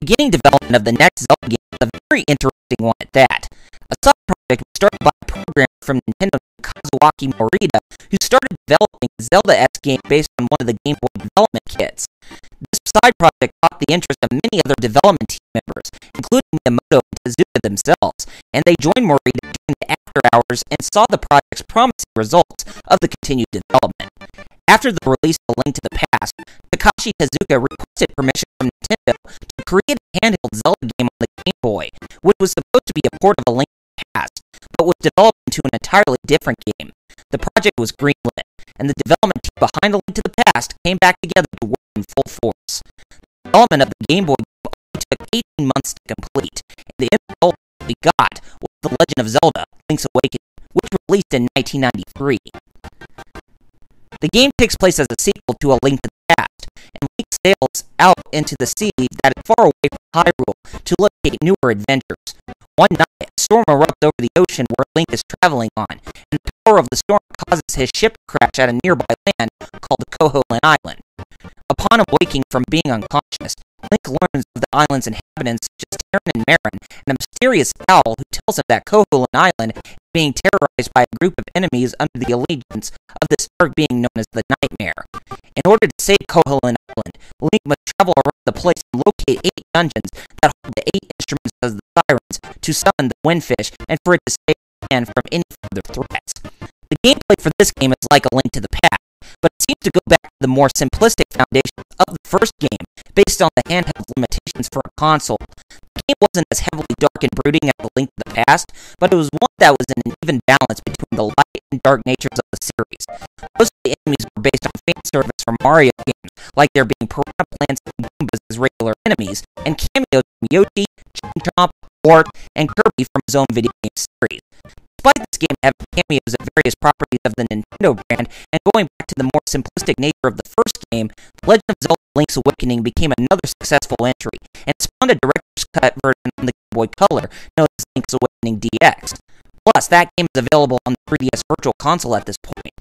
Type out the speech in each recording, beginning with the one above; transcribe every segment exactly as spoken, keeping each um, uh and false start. beginning development of the next Zelda game was a very interesting one at that. A sub-project was started by a programmer from Nintendo named Kazuaki Morita, who started developing a Zelda-esque game based on one of the Game Boy development kits. This side project caught the interest of many other development team members, including Miyamoto and Tezuka themselves, and they joined Morita during the after hours and saw the project's promising results of the continued development. After the release of A Link to the Past, Takashi Tezuka requested permission from Nintendo to create a handheld Zelda game on the Game Boy, which was supposed to be a port of A Link to the Past, but was developed into an entirely different game. The project was greenlit, and the development team behind A Link to the Past came back together to work in full force. The development of the Game Boy game only took eighteen months to complete, and the end result we got was The Legend of Zelda: Link's Awakening, which released in nineteen ninety-three. The game takes place as a sequel to A Link to the Past, and Link sails out into the sea that is far away from Hyrule to locate newer adventures. One night, a storm erupts over the ocean where Link is traveling on, and the power of the storm causes his ship to crash at a nearby land called the Koholint Island. Upon awaking from being unconscious, Link learns of the island's inhabitants such as Tarin and Marin, and a mysterious owl who tells him that Koholint Island is being terrorized by a group of enemies under the allegiance of this dark being known as the Nightmare. In order to save Koholint Island, Link must travel around the place and locate eight dungeons that hold the eight instruments of the Sirens to summon the Windfish and for it to save the land from any further threats. The gameplay for this game is like A Link to the Past, but it seems to go back to the more simplistic foundations of the first game, based on the handheld limitations for a console. The game wasn't as heavily dark and brooding as A Link to the Past, but it was one that was in an even balance between the light and dark natures of the series. Most of the enemies were based on fan service from Mario games, like there being piranha plants and Goombas as regular enemies, and cameos from Yoshi, Ching-Chomp, Ort, and Kirby from his own video game series. Despite this game having cameos at various properties of the Nintendo brand, and going back to the more simplistic nature of the first game, The Legend of Zelda Link's Awakening became another successful entry, and spawned a director's cut version on the Game Boy Color, known as Link's Awakening D X. Plus, that game is available on the three D S Virtual Console at this point.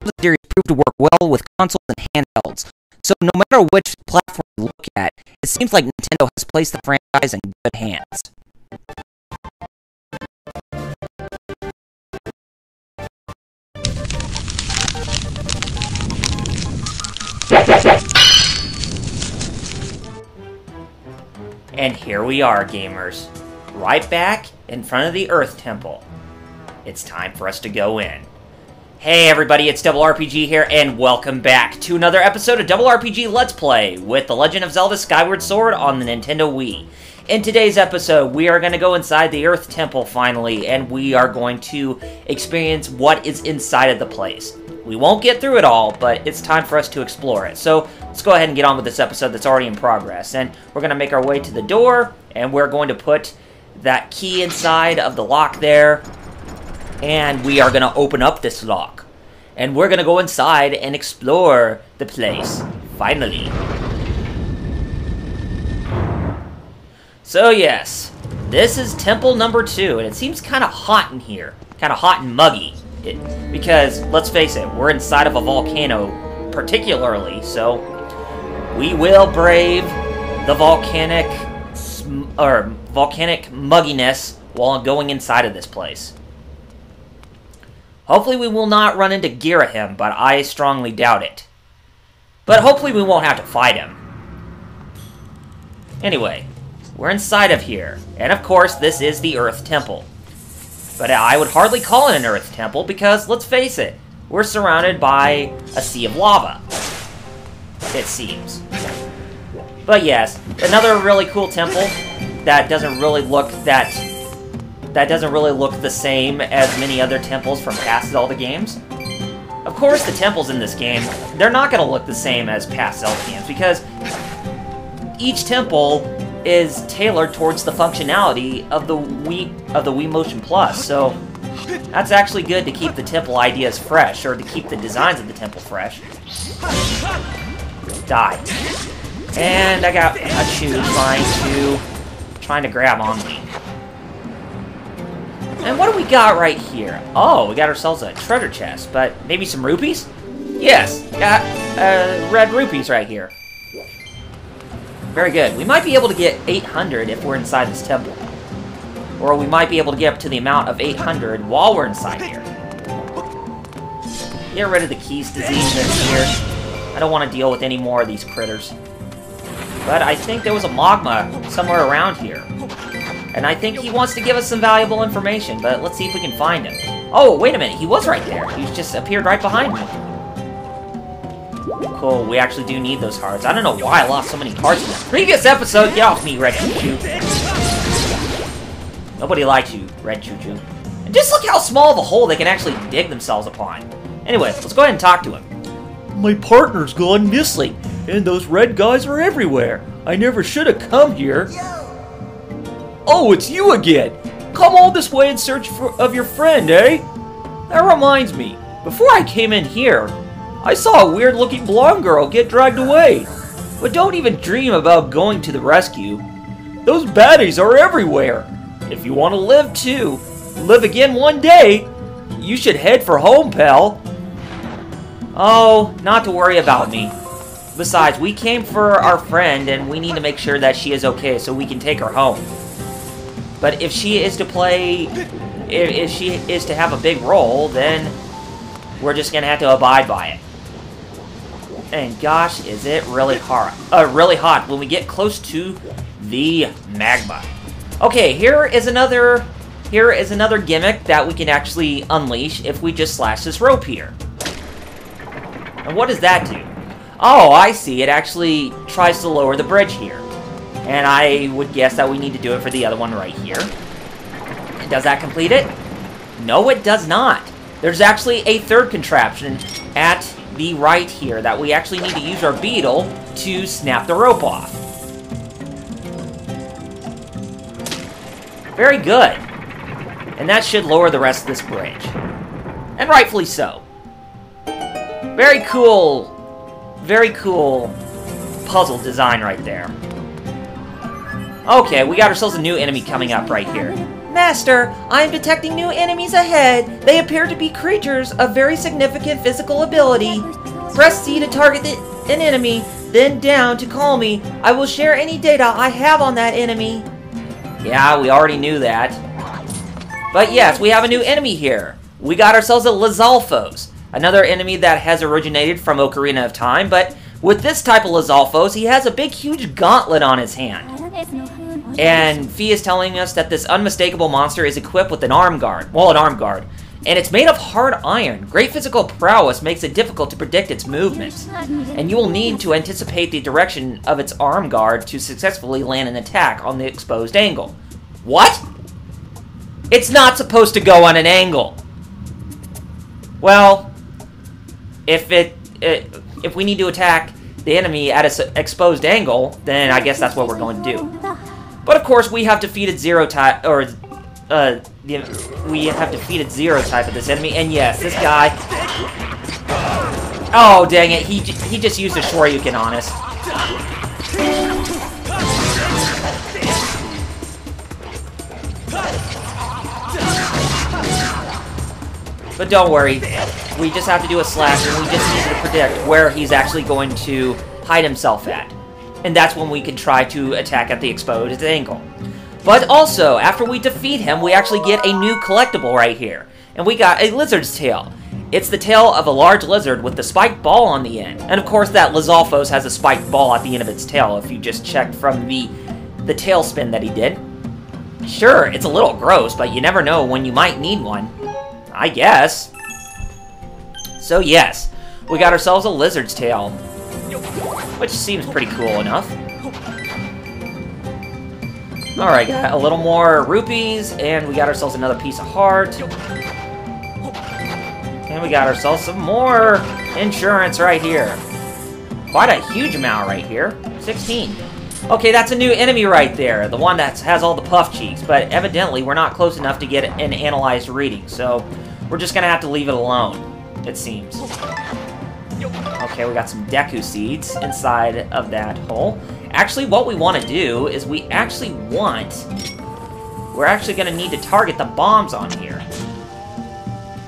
The series proved to work well with consoles and handhelds, so no matter which platform you look at, it seems like Nintendo has placed the franchise in good hands. And here we are, gamers, right back in front of the Earth Temple. It's time for us to go in. Hey everybody, it's Double R P G here, and welcome back to another episode of Double R P G Let's Play with The Legend of Zelda Skyward Sword on the Nintendo Wii. In today's episode, we are going to go inside the Earth Temple finally, and we are going to experience what is inside of the place. We won't get through it all, but it's time for us to explore it. So let's go ahead and get on with this episode that's already in progress. And we're going to make our way to the door, and we're going to put that key inside of the lock there. And we are going to open up this lock. And we're going to go inside and explore the place, finally. So yes, this is temple number two, and it seems kind of hot in here. Kind of hot and muggy. It, because, let's face it, we're inside of a volcano, particularly, so we will brave the volcanic sm or volcanic mugginess while going inside of this place. Hopefully we will not run into Ghirahim, but I strongly doubt it. But hopefully we won't have to fight him. Anyway, we're inside of here, and of course this is the Earth Temple. But I would hardly call it an Earth Temple because, let's face it, we're surrounded by a sea of lava. It seems. But yes, another really cool temple that doesn't really look that... that doesn't really look the same as many other temples from past Zelda games. Of course the temples in this game, they're not going to look the same as past Zelda games because each temple is tailored towards the functionality of the Wii of the Wii Motion Plus, so that's actually good to keep the temple ideas fresh, or to keep the designs of the temple fresh. Die. And I got a chew trying to trying to grab on me. And what do we got right here? Oh, we got ourselves a treasure chest, but maybe some rupees? Yes, got uh, red rupees right here. Very good. We might be able to get eight hundred if we're inside this temple. Or we might be able to get up to the amount of eight hundred while we're inside here. Get rid of the keys disease that's here. I don't want to deal with any more of these critters. But I think there was a Mogma somewhere around here. And I think he wants to give us some valuable information, but let's see if we can find him. Oh, wait a minute. He was right there. He just appeared right behind me. Cool. We actually do need those cards. I don't know why I lost so many cards in the previous episode. Get off me, Red Choo Choo. Nobody likes you, Red Choo Choo. And just look how small of a hole they can actually dig themselves upon. Anyway, let's go ahead and talk to him. My partner's gone missing, and those red guys are everywhere. I never should have come here. Oh, it's you again! Come all this way in search for, of your friend, eh? That reminds me, before I came in here, I saw a weird-looking blonde girl get dragged away. But don't even dream about going to the rescue. Those baddies are everywhere. If you want to live too, live again one day, you should head for home, pal. Oh, not to worry about me. Besides, we came for our friend, and we need to make sure that she is okay so we can take her home. But if she is to play, if she is to have a big role, then we're just gonna have to abide by it. And gosh, is it really hot, uh, really hot when we get close to the magma. Okay, here is another, here is another gimmick that we can actually unleash if we just slash this rope here. And what does that do? Oh, I see. It actually tries to lower the bridge here. And I would guess that we need to do it for the other one right here. Does that complete it? No, it does not. There's actually a third contraption at the right here that we actually need to use our beetle to snap the rope off. Very good. And that should lower the rest of this bridge. And rightfully so. Very cool. Very cool puzzle design right there. Okay, we got ourselves a new enemy coming up right here. Master, I am detecting new enemies ahead. They appear to be creatures of very significant physical ability. Press C to target the, an enemy, then down to call me. I will share any data I have on that enemy. Yeah, we already knew that. But yes, we have a new enemy here. We got ourselves a Lizalfos, another enemy that has originated from Ocarina of Time, but with this type of Lizalfos, he has a big, huge gauntlet on his hand. And Fee is telling us that this unmistakable monster is equipped with an arm guard. Well, an arm guard. And it's made of hard iron. Great physical prowess makes it difficult to predict its movements. And you will need to anticipate the direction of its arm guard to successfully land an attack on the exposed angle. What? It's not supposed to go on an angle. Well, if it... it If we need to attack the enemy at an exposed angle, then I guess that's what we're going to do. But of course, we have defeated zero type, or uh, the, we have defeated zero type of this enemy. And yes, this guy. Oh dang it! He he just used a Shoryuken on us. But don't worry, we just have to do a slash, and we just need to predict where he's actually going to hide himself at. And that's when we can try to attack at the exposed angle. But also, after we defeat him, we actually get a new collectible right here. And we got a lizard's tail. It's the tail of a large lizard with the spiked ball on the end. And of course that Lizalfos has a spiked ball at the end of its tail, if you just checked from the, the tail spin that he did. Sure, it's a little gross, but you never know when you might need one. I guess. So yes, we got ourselves a lizard's tail, which seems pretty cool enough. Alright, got a little more rupees, and we got ourselves another piece of heart. And we got ourselves some more insurance right here. Quite a huge amount right here. sixteen. Okay, that's a new enemy right there, the one that has all the puff cheeks, but evidently we're not close enough to get an analyzed reading, so we're just gonna have to leave it alone, it seems. Okay, we got some Deku Seeds inside of that hole. Actually, what we want to do is we actually want... We're actually going to need to target the bombs on here.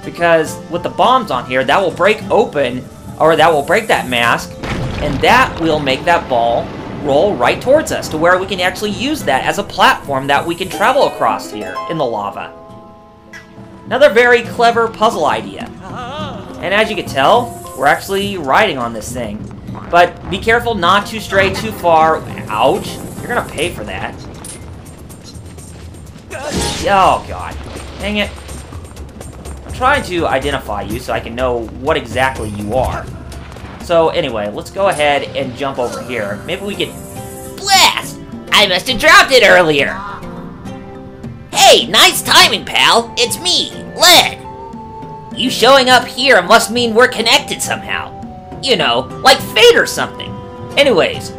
Because with the bombs on here, that will break open... Or that will break that mask, and that will make that ball roll right towards us to where we can actually use that as a platform that we can travel across here in the lava. Another very clever puzzle idea. And as you can tell, we're actually riding on this thing. But be careful not to stray too far. Ouch. You're gonna pay for that. Oh, God. Dang it. I'm trying to identify you so I can know what exactly you are. So, anyway, let's go ahead and jump over here. Maybe we can... Blast! I must have dropped it earlier! Hey, nice timing, pal! It's me, Ledd! You showing up here must mean we're connected somehow. You know, like fate or something. Anyways,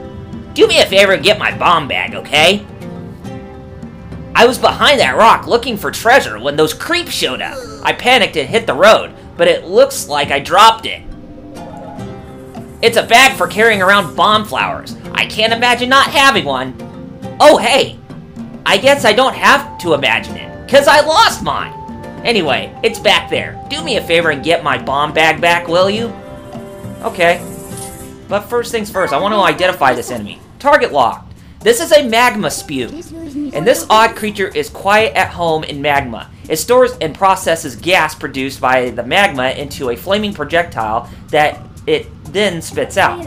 do me a favor and get my bomb bag, okay? I was behind that rock looking for treasure when those creeps showed up. I panicked and hit the road, but it looks like I dropped it. It's a bag for carrying around bomb flowers. I can't imagine not having one. Oh, hey. I guess I don't have to imagine it, because I lost mine. Anyway, it's back there. Do me a favor and get my bomb bag back, will you? Okay. But first things first, I want to identify this enemy. Target locked. This is a magma spume, and this odd creature is quiet at home in magma. It stores and processes gas produced by the magma into a flaming projectile that it then spits out.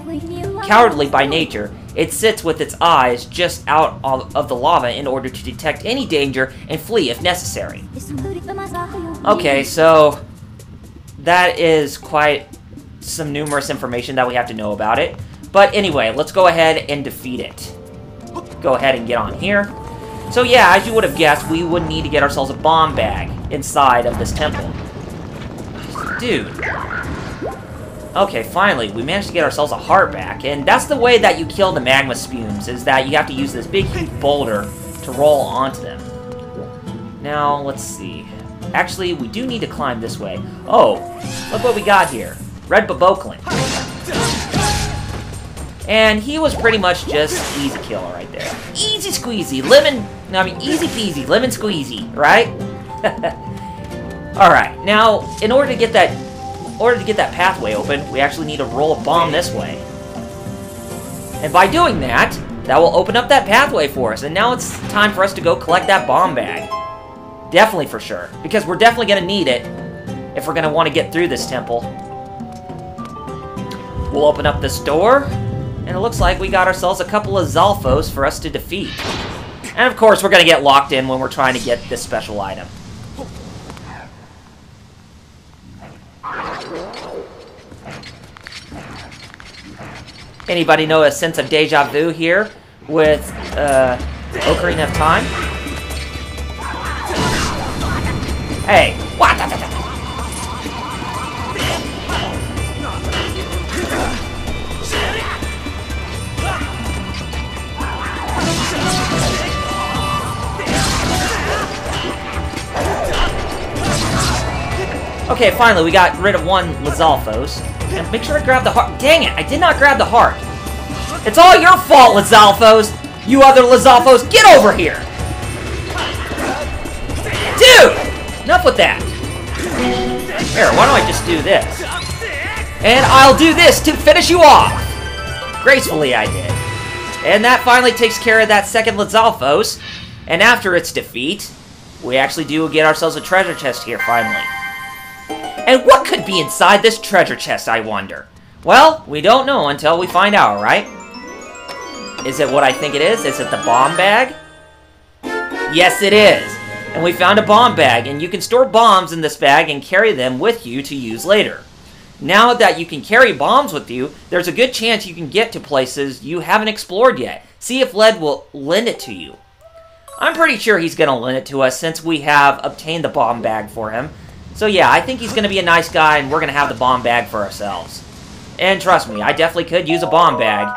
Cowardly by nature, it sits with its eyes just out of the lava in order to detect any danger and flee if necessary. Okay, so that is quite some numerous information that we have to know about it. But anyway, let's go ahead and defeat it. Go ahead and get on here. So yeah, as you would have guessed, we would need to get ourselves a bomb bag inside of this temple. Dude. Okay, finally, we managed to get ourselves a heart back, and that's the way that you kill the magma spumes, is that you have to use this big, huge boulder to roll onto them. Now, let's see. Actually, we do need to climb this way. Oh, look what we got here. Red Bokoblin. And he was pretty much just easy kill right there. Easy squeezy, lemon... No, I mean, easy peasy, lemon squeezy, right? Alright, now, in order to get that... In order to get that pathway open, we actually need to roll a bomb this way. And by doing that, that will open up that pathway for us. And now it's time for us to go collect that bomb bag. Definitely for sure. Because we're definitely going to need it if we're going to want to get through this temple. We'll open up this door. And it looks like we got ourselves a couple of Zalfos for us to defeat. And of course we're going to get locked in when we're trying to get this special item. Anybody know a sense of deja vu here with uh, Ocarina of Time? Hey, what? Okay, finally, we got rid of one Lizalfos. And make sure to grab the heart. Dang it, I did not grab the heart. It's all your fault, Lizalfos. You other Lizalfos, get over here. Dude, enough with that. Here, why don't I just do this? And I'll do this to finish you off. Gracefully, I did. And that finally takes care of that second Lizalfos. And after its defeat, we actually do get ourselves a treasure chest here, finally. And what could be inside this treasure chest, I wonder? Well, we don't know until we find out, right? Is it what I think it is? Is it the bomb bag? Yes, it is. And we found a bomb bag, and you can store bombs in this bag and carry them with you to use later. Now that you can carry bombs with you, there's a good chance you can get to places you haven't explored yet. See if Ledd will lend it to you. I'm pretty sure he's going to lend it to us since we have obtained the bomb bag for him. So yeah, I think he's going to be a nice guy, and we're going to have the bomb bag for ourselves. And trust me, I definitely could use a bomb bag.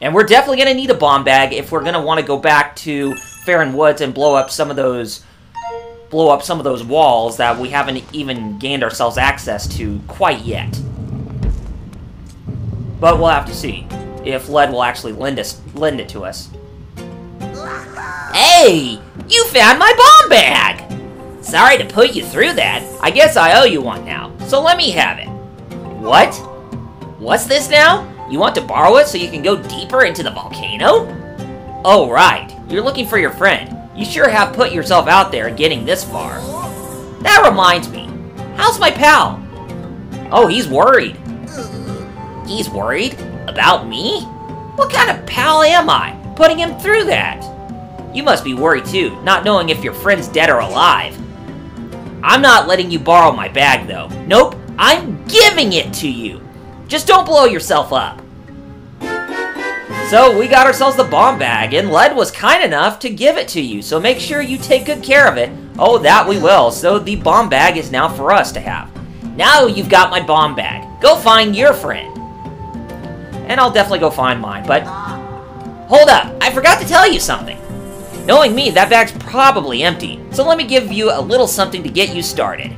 And we're definitely going to need a bomb bag if we're going to want to go back to Farron Woods and blow up some of those... blow up some of those walls that we haven't even gained ourselves access to quite yet. But we'll have to see if Ledd will actually lend us, lend it to us. Hey! You found my bomb bag! Sorry to put you through that. I guess I owe you one now, so let me have it. What? What's this now? You want to borrow it so you can go deeper into the volcano? Oh, right. You're looking for your friend. You sure have put yourself out there in getting this far. That reminds me. How's my pal? Oh, he's worried. He's worried? About me? What kind of pal am I, putting him through that? You must be worried too, not knowing if your friend's dead or alive. I'm not letting you borrow my bag, though. Nope, I'm giving it to you. Just don't blow yourself up. So we got ourselves the bomb bag, and Ledd was kind enough to give it to you, so make sure you take good care of it. Oh, that we will. So the bomb bag is now for us to have. Now you've got my bomb bag. Go find your friend. And I'll definitely go find mine, but... hold up, I forgot to tell you something. Knowing me, that bag's probably empty, so let me give you a little something to get you started.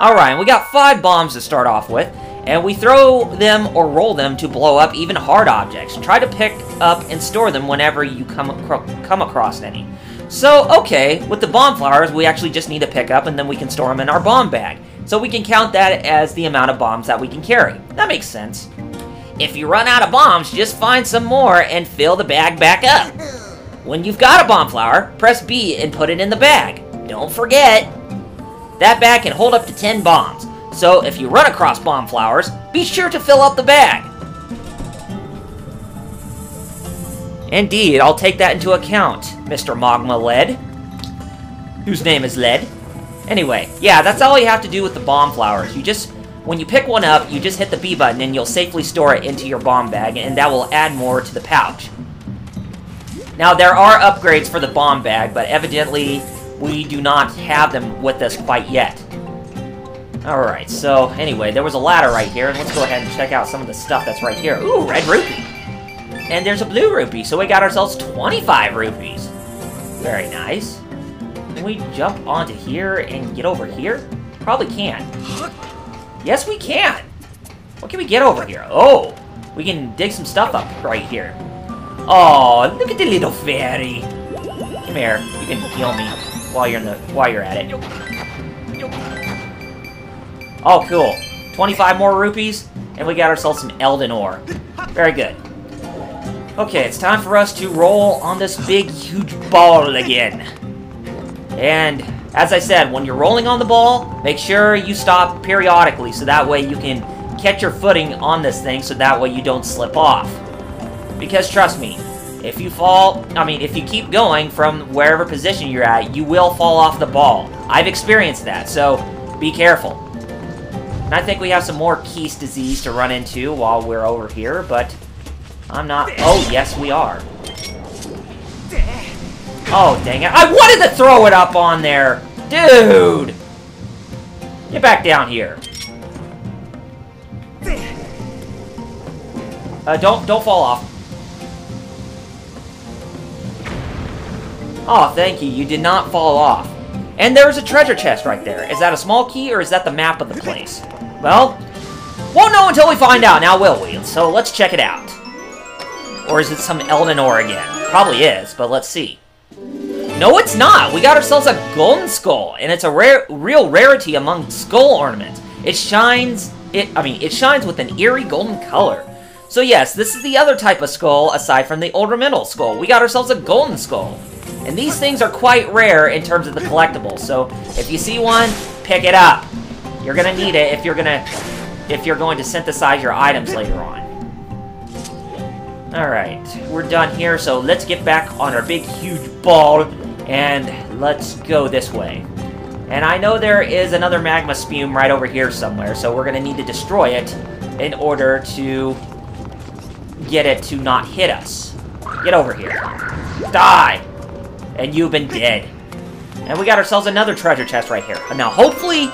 Alright, we got five bombs to start off with, and we throw them or roll them to blow up even hard objects. Try to pick up and store them whenever you come, come across any. So, okay, with the bomb flowers, we actually just need to pick up, and then we can store them in our bomb bag. So we can count that as the amount of bombs that we can carry. That makes sense. If you run out of bombs, just find some more and fill the bag back up. When you've got a bomb flower, press B and put it in the bag. Don't forget! That bag can hold up to ten bombs, so if you run across bomb flowers, be sure to fill up the bag. Indeed, I'll take that into account, Mister Mogma Ledd, whose name is Ledd. Anyway, yeah, that's all you have to do with the bomb flowers. You just, when you pick one up, you just hit the B button and you'll safely store it into your bomb bag, and that will add more to the pouch. Now, there are upgrades for the bomb bag, but evidently we do not have them with us quite yet. Alright, so anyway, there was a ladder right here, and let's go ahead and check out some of the stuff that's right here. Ooh, red rupee! And there's a blue rupee, so we got ourselves twenty-five rupees. Very nice. Can we jump onto here and get over here? Probably can. Yes, we can! What can we get over here? Oh! We can dig some stuff up right here. Oh, look at the little fairy! Come here, you can heal me while you're in the while you're at it. Oh, cool. twenty-five more rupees, and we got ourselves some Elden Ore. Very good. Okay, it's time for us to roll on this big, huge ball again. And, as I said, when you're rolling on the ball, make sure you stop periodically, so that way you can catch your footing on this thing, so that way you don't slip off. Because, trust me, if you fall, I mean, if you keep going from wherever position you're at, you will fall off the ball. I've experienced that, so be careful. And I think we have some more Keys disease to run into while we're over here, but I'm not... oh, yes, we are. Oh, dang it. I wanted to throw it up on there! Dude! Get back down here. Uh, don't, don't fall off. Oh, thank you. You did not fall off. And there's a treasure chest right there. Is that a small key, or is that the map of the place? Well, won't know until we find out, now will we? So let's check it out. Or is it some Elden Ore again? Probably is, but let's see. No, it's not! We got ourselves a golden skull, and it's a rare, real rarity among skull ornaments. It shines... It, I mean, it shines with an eerie golden color. So yes, this is the other type of skull aside from the ornamental skull. We got ourselves a golden skull. And these things are quite rare in terms of the collectibles, so if you see one, pick it up. You're gonna need it if you're gonna... if you're going to synthesize your items later on. Alright, we're done here, so let's get back on our big, huge ball. And let's go this way. And I know there is another magma spume right over here somewhere, so we're going to need to destroy it in order to get it to not hit us. Get over here. Die! And you've been dead. And we got ourselves another treasure chest right here. Now, hopefully,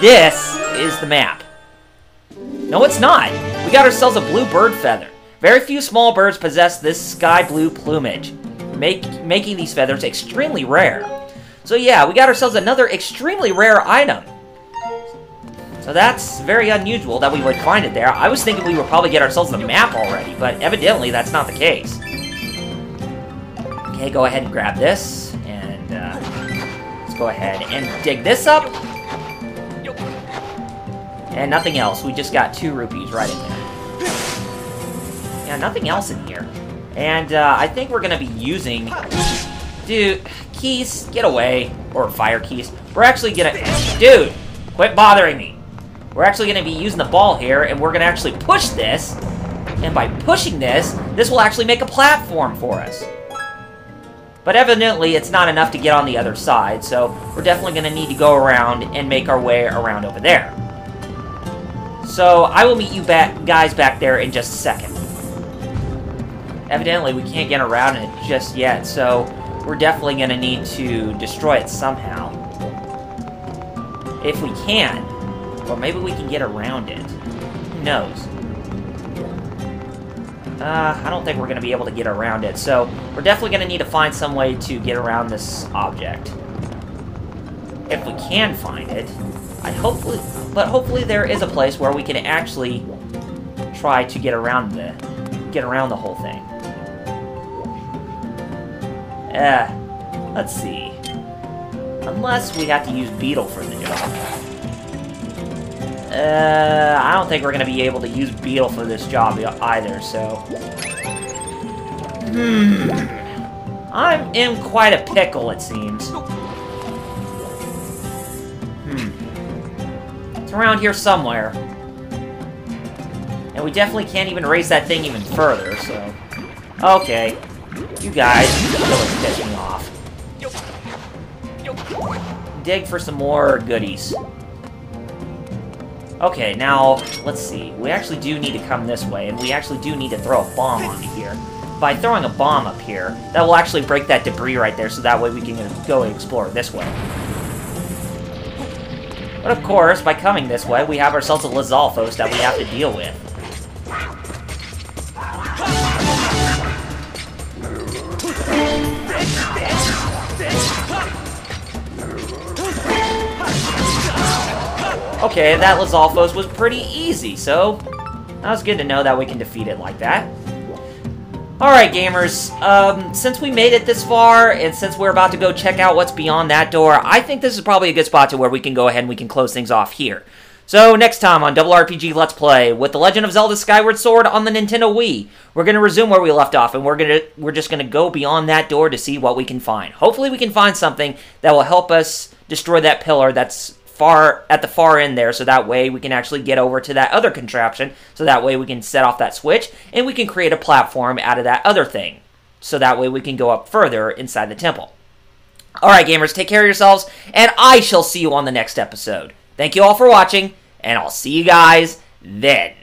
this is the map. No, it's not. We got ourselves a blue bird feather. Very few small birds possess this sky blue plumage, Make, making these feathers extremely rare. So yeah, we got ourselves another extremely rare item. So that's very unusual that we would find it there. I was thinking we would probably get ourselves the map already, but evidently that's not the case. Okay, go ahead and grab this, and uh, let's go ahead and dig this up. And nothing else. We just got two rupees right in there. Yeah, nothing else in here. And uh, I think we're going to be using... Dude, keys, get away. Or fire keys. We're actually going to... Dude, quit bothering me. We're actually going to be using the ball here, and we're going to actually push this. And by pushing this, this will actually make a platform for us. But evidently, it's not enough to get on the other side, so we're definitely going to need to go around and make our way around over there. So, I will meet you back, guys back there in just a second. Evidently, we can't get around it just yet, so we're definitely going to need to destroy it somehow. If we can. Or maybe we can get around it. Who knows? Uh, I don't think we're going to be able to get around it, so we're definitely going to need to find some way to get around this object. If we can find it, I hopefully, but hopefully there is a place where we can actually try to get around the, get around the whole thing. Uh, let's see. Unless we have to use Beetle for the job. Uh, I don't think we're going to be able to use Beetle for this job either, so... Hmm... I'm in quite a pickle, it seems. Hmm. It's around here somewhere. And we definitely can't even raise that thing even further, so... Okay. You guys really piss me off. Dig for some more goodies. Okay, now, let's see. We actually do need to come this way, and we actually do need to throw a bomb onto here. By throwing a bomb up here, that will actually break that debris right there, so that way we can go and explore this way. But of course, by coming this way, we have ourselves a Lizalfos that we have to deal with. Okay, that Lizalfos was pretty easy, so that was good to know that we can defeat it like that. Alright, gamers, um, since we made it this far, and since we're about to go check out what's beyond that door, I think this is probably a good spot to where we can go ahead and we can close things off here. So, next time on Double R P G Let's Play, with The Legend of Zelda Skyward Sword on the Nintendo Wii, we're going to resume where we left off, and we're gonna we're just going to go beyond that door to see what we can find. Hopefully we can find something that will help us destroy that pillar that's... far at the far end there, so that way we can actually get over to that other contraption, so that way we can set off that switch, and we can create a platform out of that other thing, so that way we can go up further inside the temple. Alright gamers, take care of yourselves, and I shall see you on the next episode. Thank you all for watching, and I'll see you guys then.